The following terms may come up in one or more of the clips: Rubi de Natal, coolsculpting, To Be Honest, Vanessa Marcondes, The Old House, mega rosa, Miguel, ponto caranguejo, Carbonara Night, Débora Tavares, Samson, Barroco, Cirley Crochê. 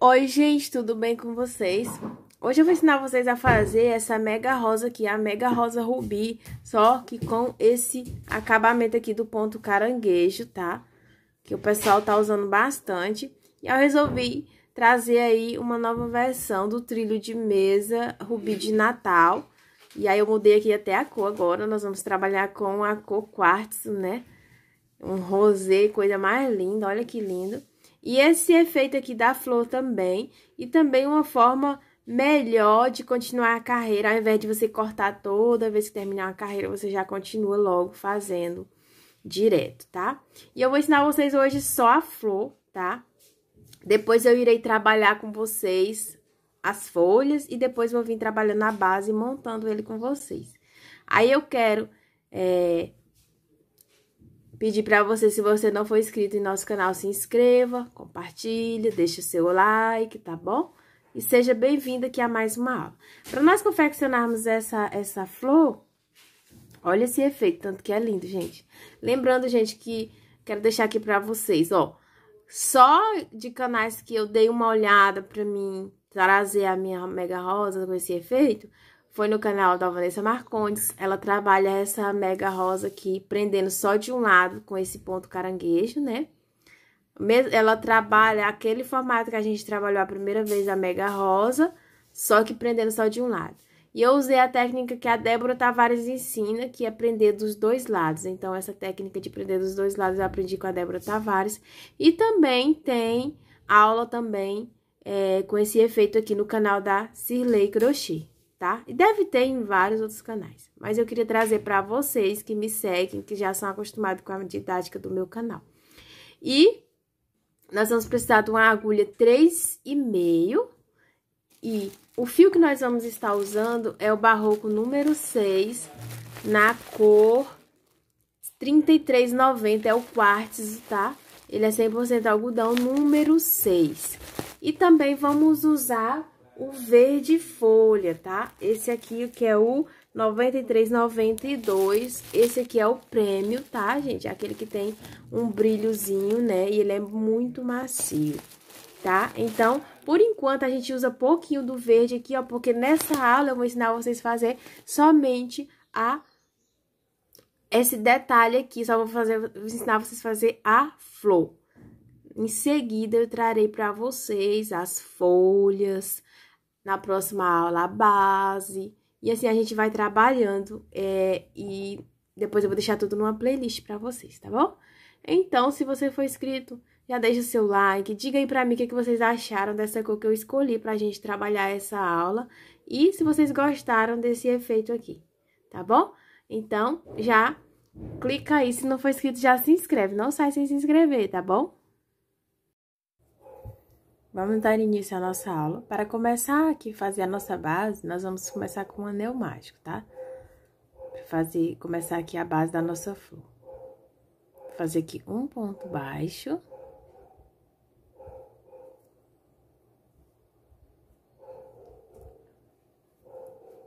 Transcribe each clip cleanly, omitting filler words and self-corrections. Oi, gente, tudo bem com vocês? Hoje eu vou ensinar vocês a fazer essa mega rosa aqui, a mega rosa rubi, só que com esse acabamento aqui do ponto caranguejo, tá? Que o pessoal tá usando bastante. E eu resolvi trazer aí uma nova versão do trilho de mesa rubi de Natal. E aí eu mudei aqui até a cor agora, nós vamos trabalhar com a cor quartzo, né? Um rosé, coisa mais linda, olha que lindo. E esse efeito aqui da flor também, e também uma forma melhor de continuar a carreira, ao invés de você cortar toda vez que terminar a carreira, você já continua logo fazendo direto, tá? E eu vou ensinar vocês hoje só a flor, tá? Depois eu irei trabalhar com vocês as folhas e depois vou vir trabalhando a base e montando ele com vocês. Aí eu quero... pedir para você, se você não for inscrito em nosso canal, se inscreva, compartilha, deixa o seu like, tá bom? E seja bem-vindo aqui a mais uma aula. Para nós confeccionarmos essa flor, olha esse efeito, tanto que é lindo, gente. Lembrando, gente, que quero deixar aqui para vocês, ó, só de canais que eu dei uma olhada para mim trazer a minha mega rosa com esse efeito... Foi no canal da Vanessa Marcondes, ela trabalha essa mega rosa aqui, prendendo só de um lado com esse ponto caranguejo, né? Ela trabalha aquele formato que a gente trabalhou a primeira vez, a mega rosa, só que prendendo só de um lado. E eu usei a técnica que a Débora Tavares ensina, que é prender dos dois lados. Então, essa técnica de prender dos dois lados eu aprendi com a Débora Tavares. E também tem aula também com esse efeito aqui no canal da Cirley Crochê. Tá? E deve ter em vários outros canais. Mas eu queria trazer para vocês que me seguem, que já são acostumados com a didática do meu canal. E nós vamos precisar de uma agulha 3,5. E o fio que nós vamos estar usando é o Barroco número 6, na cor 33,90, é o quartzo, tá? Ele é 100% algodão número 6. E também vamos usar... o verde folha, tá? Esse aqui que é o 93,92. Esse aqui é o prêmio, tá, gente? É aquele que tem um brilhozinho, né? E ele é muito macio, tá? Então, por enquanto, a gente usa pouquinho do verde aqui, ó. Porque nessa aula eu vou ensinar vocês a fazer somente esse detalhe aqui. Só vou ensinar vocês a fazer a flor. Em seguida, eu trarei pra vocês as folhas... Na próxima aula, a base. E assim a gente vai trabalhando. E depois eu vou deixar tudo numa playlist pra vocês, tá bom? Então, se você for inscrito, já deixa o seu like. Diga aí pra mim o que vocês acharam dessa cor que eu escolhi pra gente trabalhar essa aula. E se vocês gostaram desse efeito aqui, tá bom? Então, já clica aí. Se não for inscrito, já se inscreve. Não sai sem se inscrever, tá bom? Vamos dar início à nossa aula. Para começar aqui, fazer a nossa base, nós vamos começar com um anel mágico, tá? Para começar aqui a base da nossa flor. Vou fazer aqui um ponto baixo.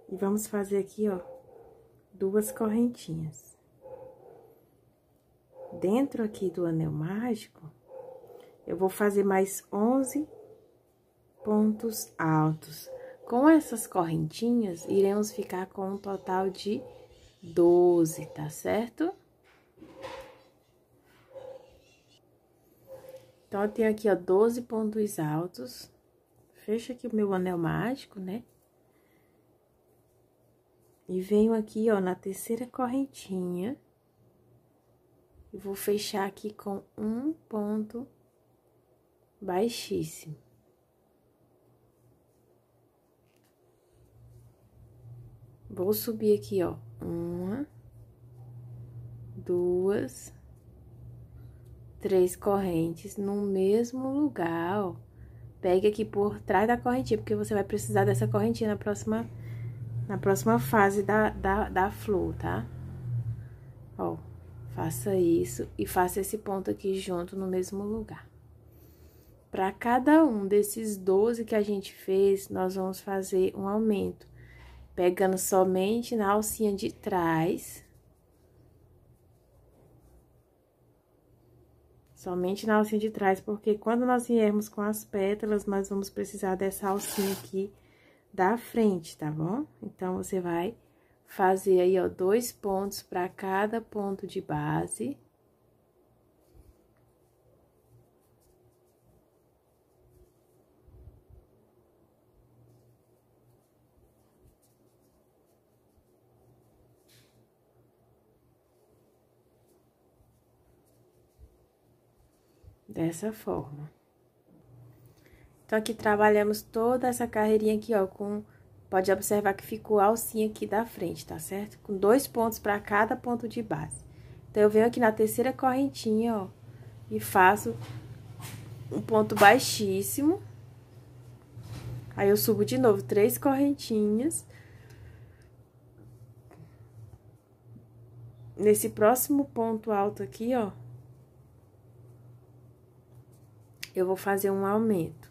E vamos fazer aqui, ó, duas correntinhas. Dentro aqui do anel mágico... eu vou fazer mais 11 pontos altos. Com essas correntinhas, iremos ficar com um total de 12, tá certo? Então, eu tenho aqui, ó, 12 pontos altos. Fecho aqui o meu anel mágico, né? E venho aqui, ó, na terceira correntinha. E vou fechar aqui com um ponto baixíssimo. Vou subir aqui, ó, uma, duas, três correntes no mesmo lugar, ó. Pegue aqui por trás da correntinha, porque você vai precisar dessa correntinha na próxima fase da flor, tá? Ó, faça isso e faça esse ponto aqui junto no mesmo lugar. Para cada um desses 12 que a gente fez, nós vamos fazer um aumento, pegando somente na alcinha de trás. somente na alcinha de trás, porque quando nós viermos com as pétalas, nós vamos precisar dessa alcinha aqui da frente, tá bom? Então, você vai fazer aí, ó, 2 pontos para cada ponto de base. Dessa forma. Então, aqui trabalhamos toda essa carreirinha aqui, ó, com... Pode observar que ficou a alcinha aqui da frente, tá certo? Com 2 pontos para cada ponto de base. Então, eu venho aqui na terceira correntinha, ó, e faço um ponto baixíssimo. Aí, eu subo de novo 3 correntinhas. Nesse próximo ponto alto aqui, ó, eu vou fazer um aumento.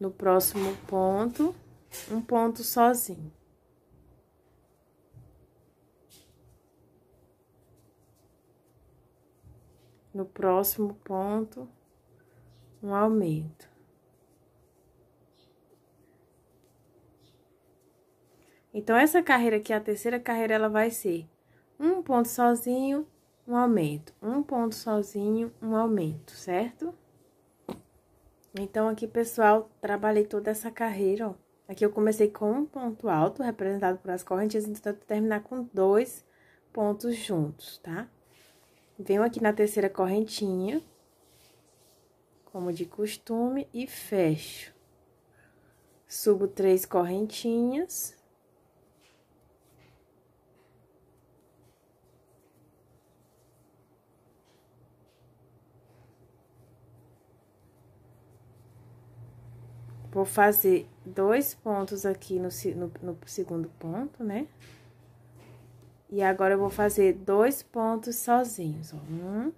No próximo ponto, um ponto sozinho. No próximo ponto, um aumento. Então, essa carreira aqui, a terceira carreira, ela vai ser um ponto sozinho, um aumento. Um ponto sozinho, um aumento, certo? Então, aqui, pessoal, trabalhei toda essa carreira, ó. Aqui eu comecei com um ponto alto, representado por as correntinhas, então, eu vou terminar com 2 pontos juntos, tá? Venho aqui na terceira correntinha, como de costume, e fecho. Subo 3 correntinhas... Vou fazer 2 pontos aqui no segundo ponto, né? E agora, eu vou fazer 2 pontos sozinhos, ó. 1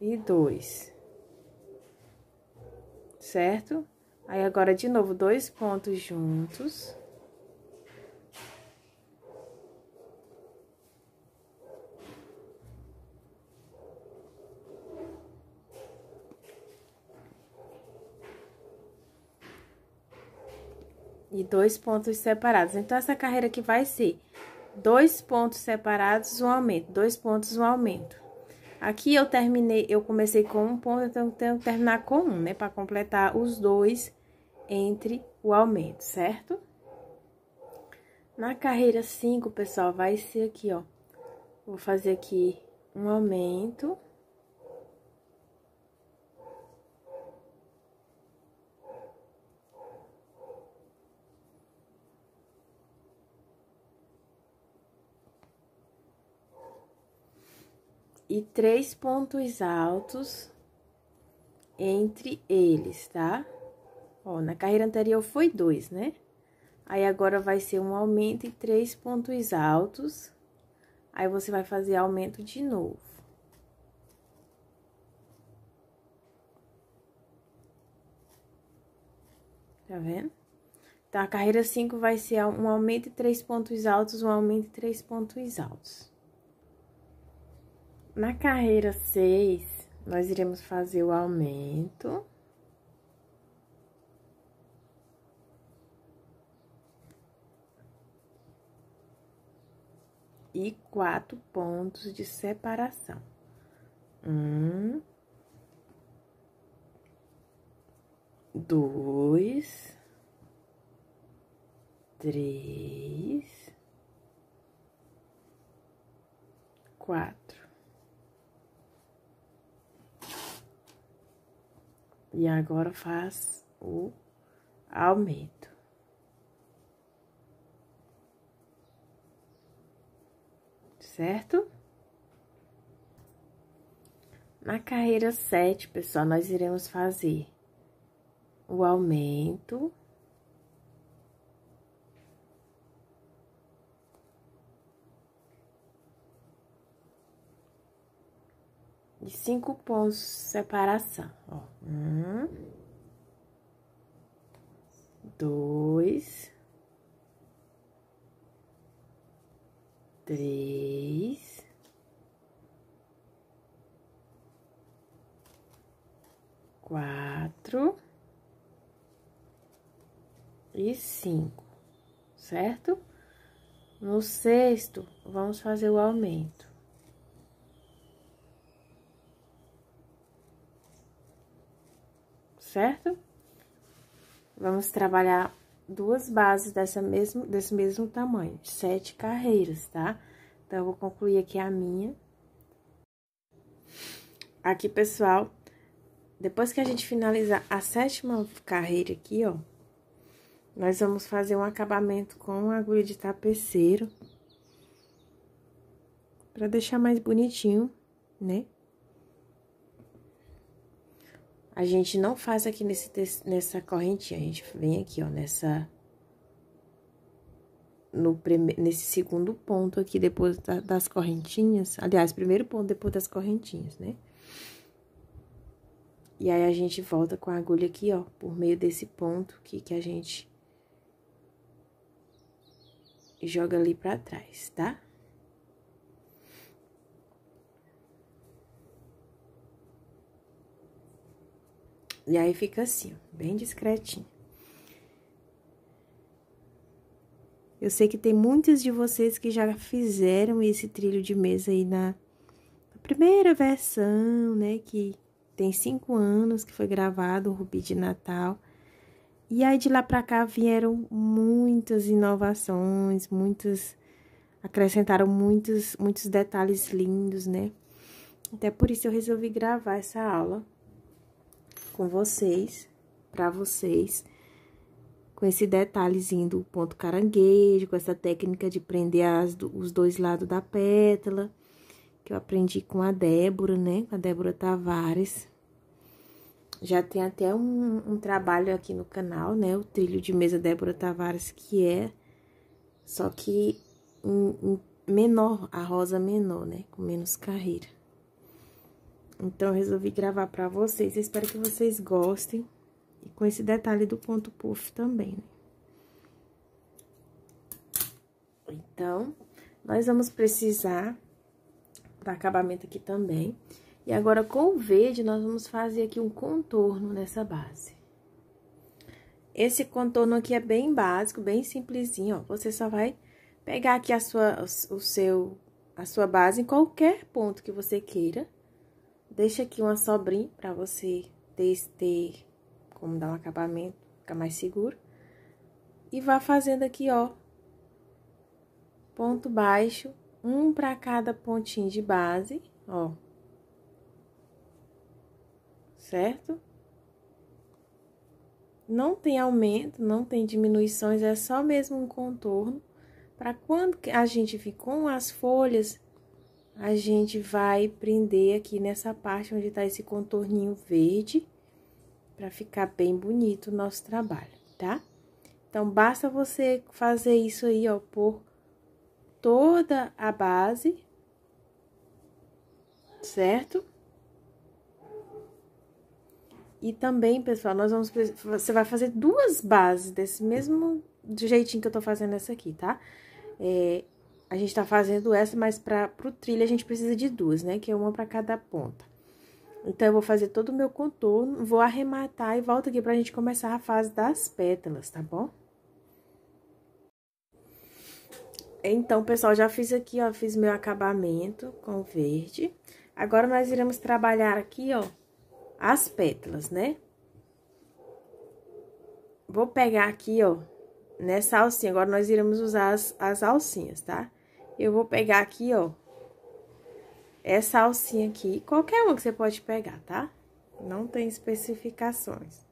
e 2. Certo? Aí, agora, de novo, 2 pontos juntos. E 2 pontos separados. Então, essa carreira aqui vai ser 2 pontos separados, um aumento. 2 pontos, um aumento. Aqui, eu terminei, eu comecei com um ponto, então, eu tenho que terminar com um, né? Pra completar os 2 entre o aumento, certo? Na carreira 5, pessoal, vai ser aqui, ó. Vou fazer aqui um aumento... E 3 pontos altos entre eles, tá? Ó, na carreira anterior foi 2, né? Aí, agora, vai ser um aumento e 3 pontos altos. Aí, você vai fazer aumento de novo. Tá vendo? Então, a carreira 5 vai ser um aumento e 3 pontos altos, um aumento e 3 pontos altos. Na carreira 6, nós iremos fazer o aumento. E 4 pontos de separação. 1, 2, 3, 4. E agora, faz o aumento. Certo? Na carreira 7, pessoal, nós iremos fazer o aumento. De 5 pontos de separação, ó. 1, dois, três, quatro e cinco, certo? No sexto, vamos fazer o aumento. Certo? Vamos trabalhar duas bases desse mesmo tamanho, 7 carreiras, tá? Então, eu vou concluir aqui a minha. Aqui, pessoal, depois que a gente finalizar a 7ª carreira aqui, ó, nós vamos fazer um acabamento com agulha de tapeceiro, pra deixar mais bonitinho, né? A gente não faz aqui nessa correntinha, a gente vem aqui, ó, nesse segundo ponto aqui, depois das correntinhas, aliás, primeiro ponto, depois das correntinhas, né? E aí, a gente volta com a agulha aqui, ó, por meio desse ponto aqui que a gente joga ali pra trás, tá? E aí, fica assim, bem discretinho. Eu sei que tem muitos de vocês que já fizeram esse trilho de mesa aí na primeira versão, né? Que tem 5 anos que foi gravado o Rubi de Natal. E aí, de lá pra cá, vieram muitas inovações, acrescentaram muitos detalhes lindos, né? Até por isso, eu resolvi gravar essa aula com vocês, pra vocês, com esse detalhezinho do ponto caranguejo, com essa técnica de prender os dois lados da pétala, que eu aprendi com a Débora, né? Com a Débora Tavares. Já tem até um trabalho aqui no canal, né? O trilho de mesa Débora Tavares, que é só que menor, a rosa menor, né? Com menos carreira. Então, eu resolvi gravar pra vocês. Eu espero que vocês gostem. E com esse detalhe do ponto puff também, né? Então, nós vamos precisar do acabamento aqui também. E agora, com o verde, nós vamos fazer aqui um contorno nessa base. Esse contorno aqui é bem básico, bem simplesinho, ó. Você só vai pegar aqui a sua base em qualquer ponto que você queira. Deixa aqui uma sobrinha pra você ter como dar um acabamento, ficar mais seguro. E vá fazendo aqui, ó, ponto baixo, um pra cada pontinho de base, ó. Certo? Não tem aumento, não tem diminuições, é só mesmo um contorno. Pra quando a gente vir com as folhas, a gente vai prender aqui nessa parte onde tá esse contorninho verde, pra ficar bem bonito o nosso trabalho, tá? Então, basta você fazer isso aí, ó, por toda a base, certo? E também, pessoal, você vai fazer duas bases desse mesmo jeitinho que eu tô fazendo essa aqui, tá? A gente tá fazendo essa, mas pro trilho a gente precisa de duas, né? Que é uma pra cada ponta. Então, eu vou fazer todo o meu contorno, vou arrematar e volto aqui pra gente começar a fase das pétalas, tá bom? Então, pessoal, já fiz aqui, ó, fiz meu acabamento com verde. Agora, nós iremos trabalhar aqui, ó, as pétalas, né? Vou pegar aqui, ó, nessa alcinha, agora nós iremos usar as alcinhas, tá? Eu vou pegar aqui, ó, essa alcinha aqui, qualquer uma que você pode pegar, tá? Não tem especificações.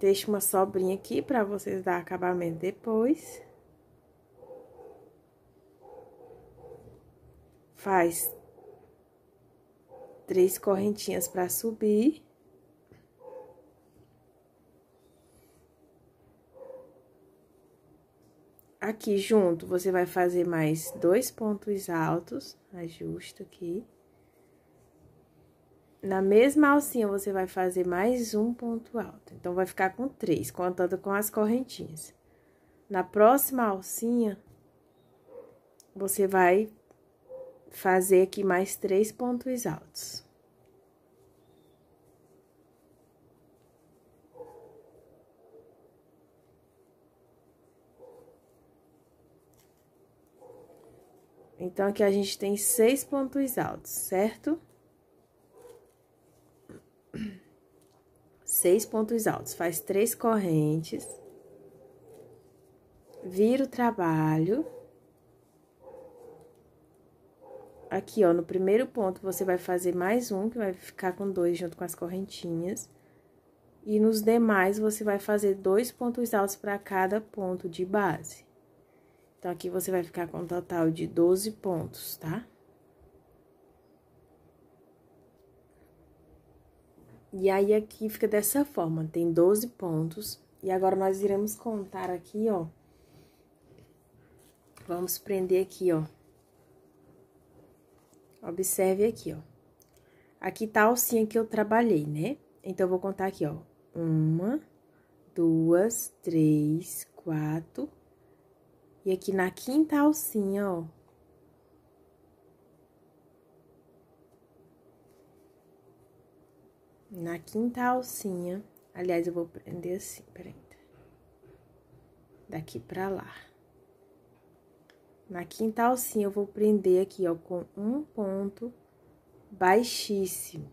Deixa uma sobrinha aqui pra vocês dar acabamento depois. Faz 3 correntinhas pra subir. Aqui junto, você vai fazer mais 2 pontos altos, ajusta aqui. na mesma alcinha, você vai fazer mais um ponto alto. Então, vai ficar com 3, contando com as correntinhas. Na próxima alcinha, você vai fazer aqui mais 3 pontos altos. Então, aqui a gente tem 6 pontos altos, certo? 6 pontos altos. Faz 3 correntes. Vira o trabalho. Aqui, ó, no primeiro ponto, você vai fazer mais um, que vai ficar com 2 junto com as correntinhas. E nos demais, você vai fazer 2 pontos altos para cada ponto de base. Então, aqui você vai ficar com um total de 12 pontos, tá? E aí, aqui fica dessa forma, tem 12 pontos. E agora, nós iremos contar aqui, ó. Vamos prender aqui, ó. Observe aqui, ó. Aqui tá a alcinha que eu trabalhei, né? Então, eu vou contar aqui, ó. 1, 2, 3, 4... E aqui na quinta alcinha, ó. Na quinta alcinha. Aliás, eu vou prender assim, peraí. Daqui pra lá. Na quinta alcinha, eu vou prender aqui, ó, com um ponto baixíssimo.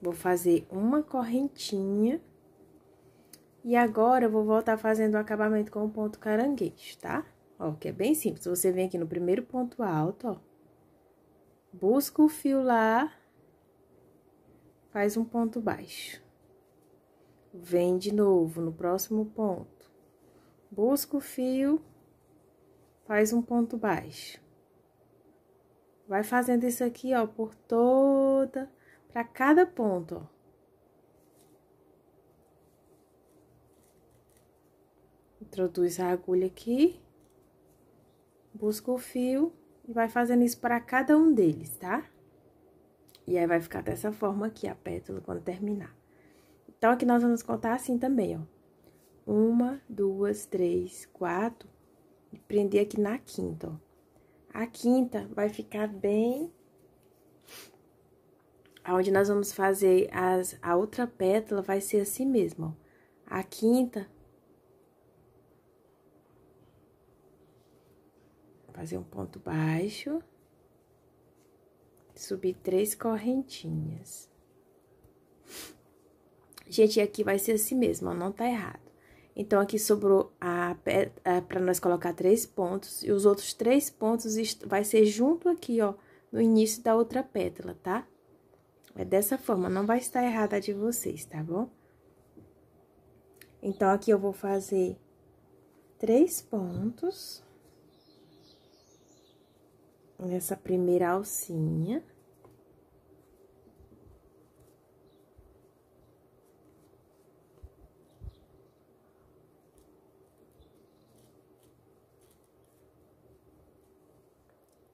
Vou fazer uma correntinha. E agora, eu vou voltar fazendo o acabamento com o ponto caranguejo, tá? Ó, que é bem simples. Você vem aqui no primeiro ponto alto, ó. Busca o fio lá. Faz um ponto baixo. Vem de novo no próximo ponto. Busca o fio. Faz um ponto baixo. Vai fazendo isso aqui, ó, por toda... Pra cada ponto, ó. Introduz a agulha aqui, busca o fio e vai fazendo isso para cada um deles, tá? E aí, vai ficar dessa forma aqui a pétala quando terminar. Então, aqui nós vamos contar assim também, ó. 1, 2, 3, 4 e prender aqui na quinta, ó. A quinta vai ficar bem... Aonde nós vamos fazer a outra pétala vai ser assim mesmo, ó. A quinta... Fazer um ponto baixo, subir 3 correntinhas. Gente, aqui vai ser assim mesmo, ó, não tá errado. Então, aqui sobrou pra nós colocar 3 pontos, e os outros 3 pontos vai ser junto aqui, ó, no início da outra pétala, tá? É dessa forma, não vai estar errada a de vocês, tá bom? Então, aqui eu vou fazer 3 pontos... Nessa primeira alcinha.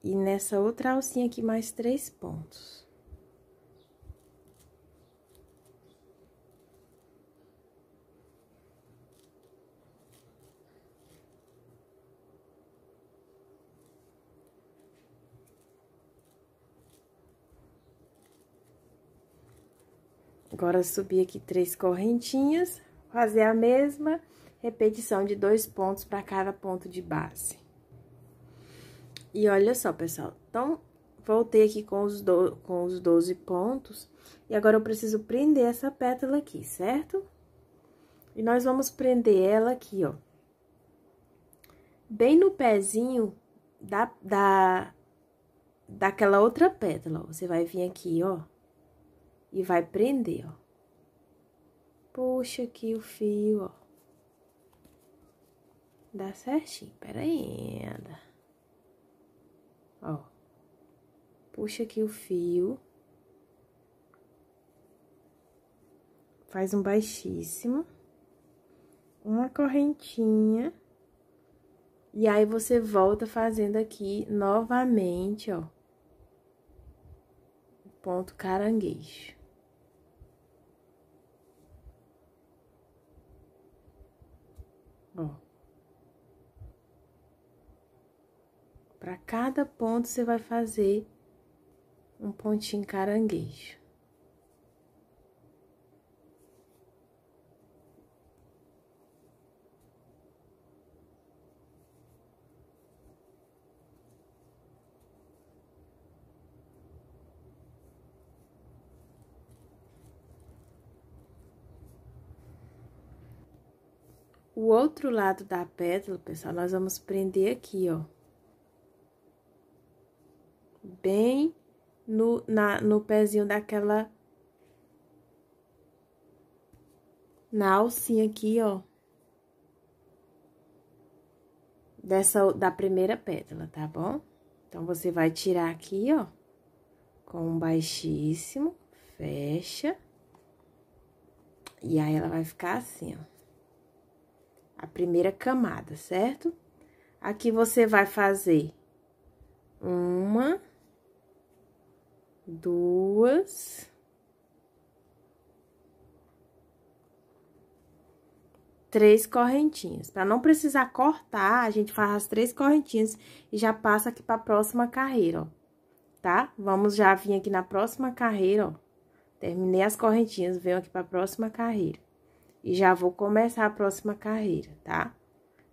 E nessa outra alcinha aqui, mais 3 pontos. Agora, subir aqui 3 correntinhas, fazer a mesma repetição de 2 pontos para cada ponto de base. E olha só, pessoal, então, voltei aqui com os 12 pontos, e agora eu preciso prender essa pétala aqui, certo? E nós vamos prender ela aqui, ó, bem no pezinho daquela outra pétala, ó. Você vai vir aqui, ó. E vai prender, ó. Puxa aqui o fio, ó. Dá certinho, peraí, anda. Ó. Puxa aqui o fio. Faz um baixíssimo. Uma correntinha. E aí, você volta fazendo aqui novamente, ó. ponto caranguejo. Ó. Para cada ponto, você vai fazer um pontinho caranguejo. O outro lado da pétala, pessoal, nós vamos prender aqui, ó. Bem no pezinho daquela... Na alcinha aqui, ó. Da primeira pétala, tá bom? Então, você vai tirar aqui, ó. Com um baixíssimo, fecha. E aí, ela vai ficar assim, ó. A primeira camada, certo? Aqui você vai fazer uma, duas, três correntinhas. Para não precisar cortar, a gente faz as três correntinhas e já passa aqui para a próxima carreira, ó, tá? Vamos já vir aqui na próxima carreira, ó. Terminei as correntinhas, venho aqui para a próxima carreira. E já vou começar a próxima carreira, tá?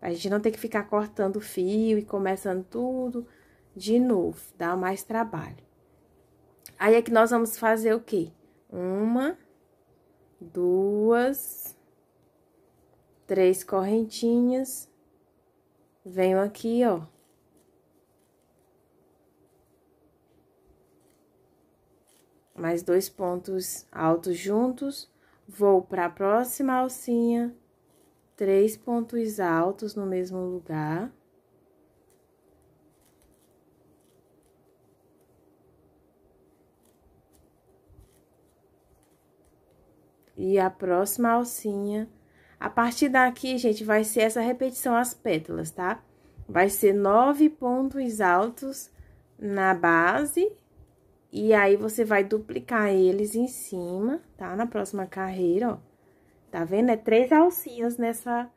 A gente não tem que ficar cortando o fio e começando tudo de novo, dá mais trabalho. Aí, aqui nós vamos fazer o quê? Uma, duas, três correntinhas. Venho aqui, ó. Mais dois pontos altos juntos. Vou para a próxima alcinha, três pontos altos no mesmo lugar. E a próxima alcinha. A partir daqui, gente, vai ser essa repetição, as pétalas, tá? Vai ser 9 pontos altos na base. E aí, você vai duplicar eles em cima, tá? Na próxima carreira, ó. Tá vendo? É 3 alcinhas nessa...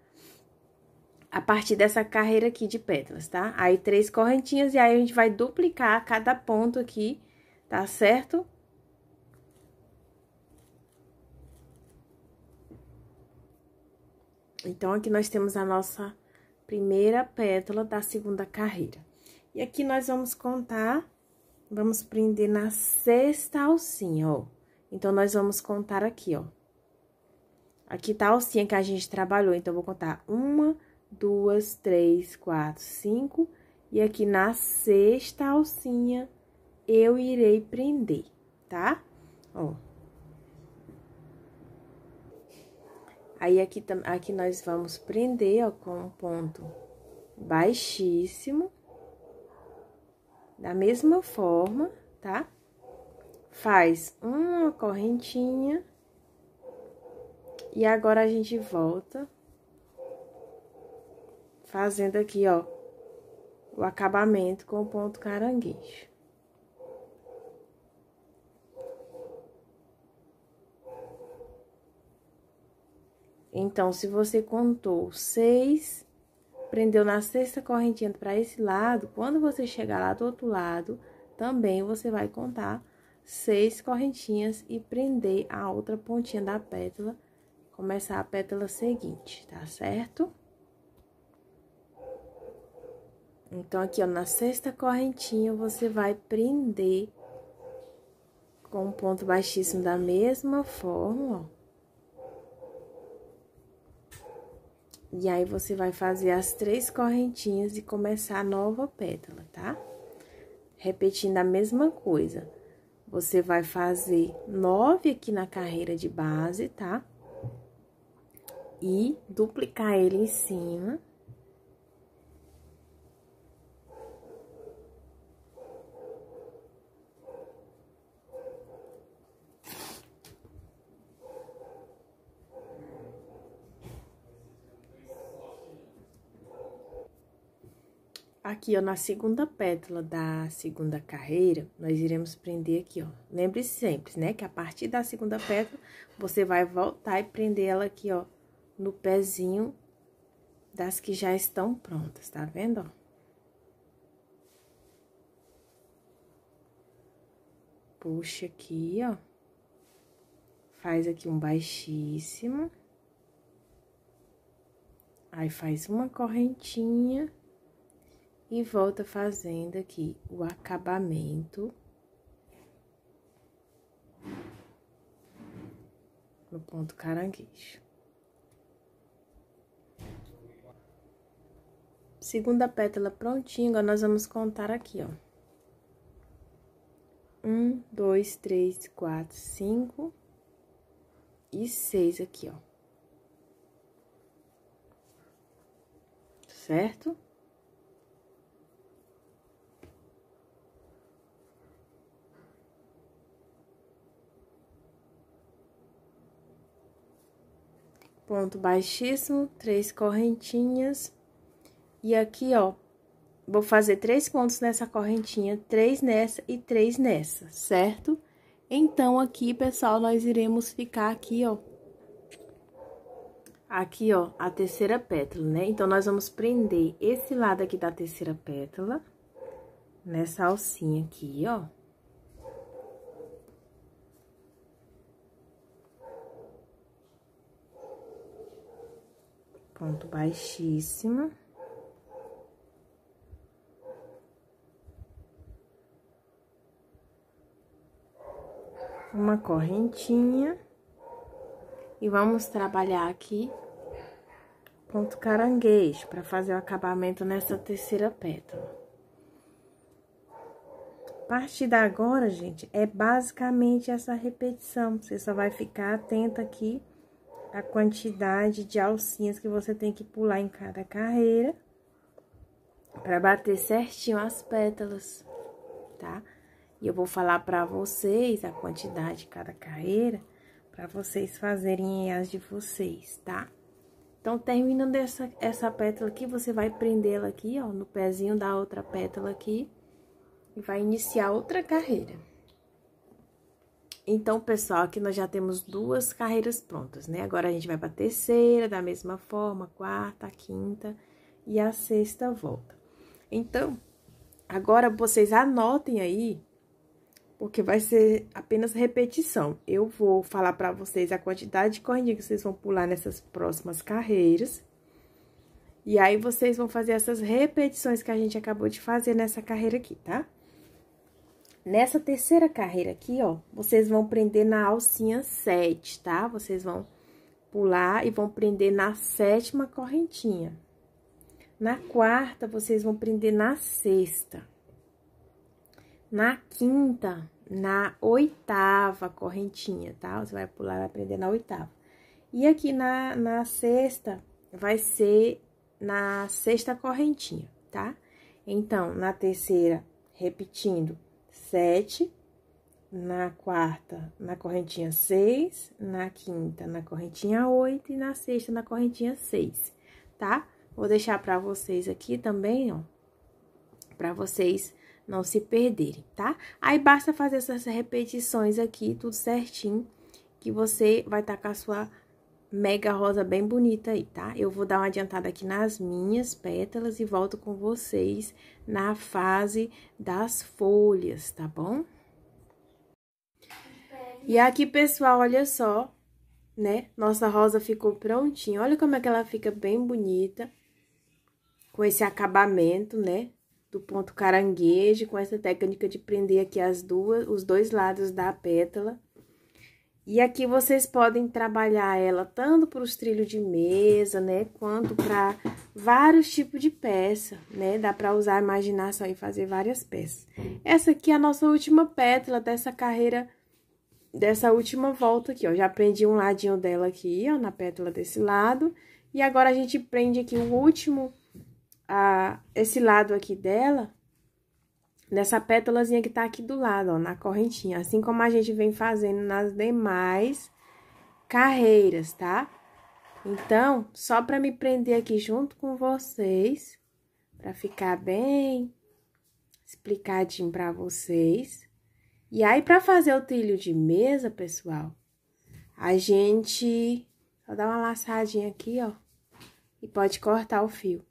A partir dessa carreira aqui de pétalas, tá? Aí, 3 correntinhas e aí, a gente vai duplicar cada ponto aqui, tá certo? Então, aqui nós temos a nossa primeira pétala da segunda carreira. E aqui, nós vamos contar... Vamos prender na sexta alcinha, ó. Então, nós vamos contar aqui, ó. Aqui tá a alcinha que a gente trabalhou, então, eu vou contar 1, 2, 3, 4, 5. E aqui na sexta alcinha, eu irei prender, tá? Ó. Aí, aqui nós vamos prender, ó, com um ponto baixíssimo. Da mesma forma, tá? Faz uma correntinha. E agora, a gente volta. Fazendo aqui, ó, o acabamento com o ponto caranguejo. Então, se você contou 6... Prendeu na sexta correntinha para esse lado, quando você chegar lá do outro lado, também você vai contar 6 correntinhas e prender a outra pontinha da pétala, começar a pétala seguinte, tá certo? Então, aqui, ó, na sexta correntinha, você vai prender com um ponto baixíssimo da mesma forma, ó. E aí, você vai fazer as 3 correntinhas e começar a nova pétala, tá? Repetindo a mesma coisa. Você vai fazer 9 aqui na carreira de base, tá? E duplicar ele em cima. Aqui, ó, na segunda pétala da segunda carreira, nós iremos prender aqui, ó. Lembre-se sempre, né, que a partir da segunda pétala, você vai voltar e prender ela aqui, ó, no pezinho das que já estão prontas, tá vendo, ó? Puxa aqui, ó. Faz aqui um baixíssimo. Aí, faz uma correntinha. E volta fazendo aqui o acabamento no ponto caranguejo. Segunda pétala prontinha, agora nós vamos contar aqui, ó. 1, 2, 3, 4, 5 e 6 aqui, ó. Certo? Ponto baixíssimo, 3 correntinhas. E aqui, ó, vou fazer 3 pontos nessa correntinha, 3 nessa e 3 nessa, certo? Então, aqui, pessoal, nós iremos ficar aqui, ó. Aqui, ó, a terceira pétala, né? Então, nós vamos prender esse lado aqui da terceira pétala, nessa alcinha aqui, ó. Ponto baixíssimo. Uma correntinha. E vamos trabalhar aqui ponto caranguejo para fazer o acabamento nessa terceira pétala. A partir da agora, gente, é basicamente essa repetição. Você só vai ficar atenta aqui a quantidade de alcinhas que você tem que pular em cada carreira para bater certinho as pétalas, tá? E eu vou falar para vocês a quantidade de cada carreira para vocês fazerem as de vocês, tá? Então, terminando essa pétala aqui, você vai prender ela aqui, ó, no pezinho da outra pétala aqui e vai iniciar outra carreira. Então, pessoal, aqui nós já temos 2 carreiras prontas, né? Agora, a gente vai pra terceira, da mesma forma, quarta, quinta e a sexta volta. Então, agora, vocês anotem aí, porque vai ser apenas repetição. Eu vou falar pra vocês a quantidade de correntinha que vocês vão pular nessas próximas carreiras. E aí, vocês vão fazer essas repetições que a gente acabou de fazer nessa carreira aqui, tá? Nessa terceira carreira aqui, ó, vocês vão prender na alcinha 7, tá? Vocês vão pular e vão prender na 7ª correntinha. Na 4ª, vocês vão prender na 6ª. Na 5ª, na 8ª correntinha, tá? Você vai pular e vai prender na 8ª. E aqui na 6ª, vai ser na 6ª correntinha, tá? Então, na terceira, repetindo... 7, na 4ª, na correntinha 6, na 5ª, na correntinha 8 e na 6ª, na correntinha 6, tá? Vou deixar pra vocês aqui também, ó, pra vocês não se perderem, tá? Aí, basta fazer essas repetições aqui, tudo certinho, que você vai tá com a sua mega rosa bem bonita aí, tá? Eu vou dar uma adiantada aqui nas minhas pétalas e volto com vocês na fase das folhas, tá bom? E aqui, pessoal, olha só, né? Nossa rosa ficou prontinha. Olha como é que ela fica bem bonita com esse acabamento, né? Do ponto caranguejo, com essa técnica de prender aqui os dois lados da pétala. E aqui vocês podem trabalhar ela tanto para os trilhos de mesa, né, quanto para vários tipos de peça, né? Dá para usar a imaginação e fazer várias peças. Essa aqui é a nossa última pétala dessa carreira, dessa última volta aqui, ó. Já prendi um ladinho dela aqui, ó, na pétala desse lado. E agora a gente prende aqui o último, esse lado aqui dela, nessa pétalazinha que tá aqui do lado, ó, na correntinha. Assim como a gente vem fazendo nas demais carreiras, tá? Então, só pra me prender aqui junto com vocês, para ficar bem explicadinho para vocês. E aí, para fazer o trilho de mesa, pessoal, a gente só dá uma laçadinha aqui, ó, e pode cortar o fio.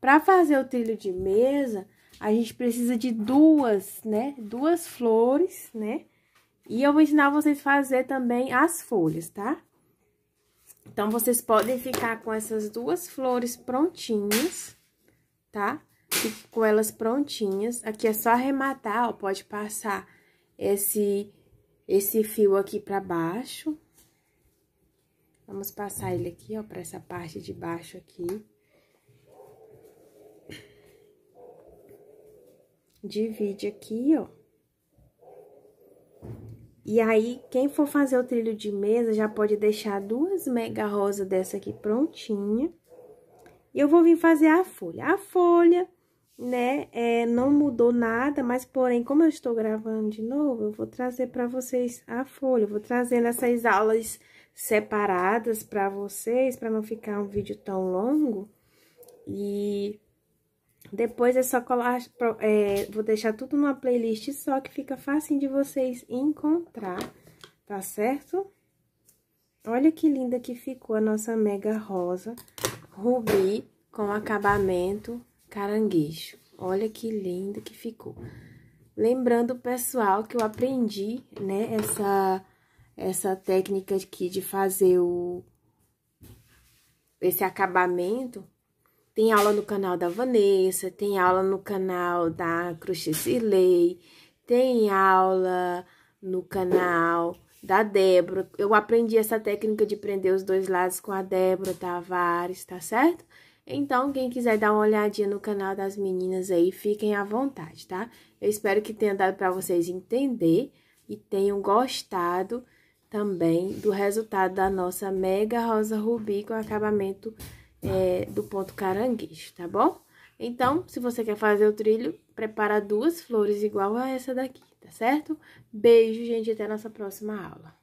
Para fazer o trilho de mesa, a gente precisa de duas, né? Duas flores, né? E eu vou ensinar vocês a fazer também as folhas, tá? Então, vocês podem ficar com essas duas flores prontinhas, tá? Fique com elas prontinhas. Aqui é só arrematar, ó, pode passar esse fio aqui pra baixo. Vamos passar ele aqui, ó, pra essa parte de baixo aqui. Divide aqui, ó. E aí, quem for fazer o trilho de mesa, já pode deixar duas mega rosas dessa aqui prontinha. E eu vou vir fazer a folha. A folha, né, não mudou nada, mas, porém, como eu estou gravando de novo, eu vou trazer para vocês a folha. Eu vou trazendo essas aulas separadas para vocês, para não ficar um vídeo tão longo. E depois é só colar, vou deixar tudo numa playlist só, que fica fácil de vocês encontrar, tá certo? Olha que linda que ficou a nossa mega rosa rubi com acabamento caranguejo. Olha que linda que ficou. Lembrando, pessoal, que eu aprendi, né, essa técnica aqui de fazer esse acabamento. Tem aula no canal da Vanessa, tem aula no canal da Crochê Cirley, tem aula no canal da Débora. Eu aprendi essa técnica de prender os dois lados com a Débora Tavares, tá certo? Então, quem quiser dar uma olhadinha no canal das meninas aí, fiquem à vontade, tá? Eu espero que tenha dado para vocês entender e tenham gostado também do resultado da nossa mega rosa rubi com acabamento do ponto caranguejo, tá bom? Então, se você quer fazer o trilho, prepara duas flores igual a essa daqui, tá certo? Beijo, gente, até a nossa próxima aula.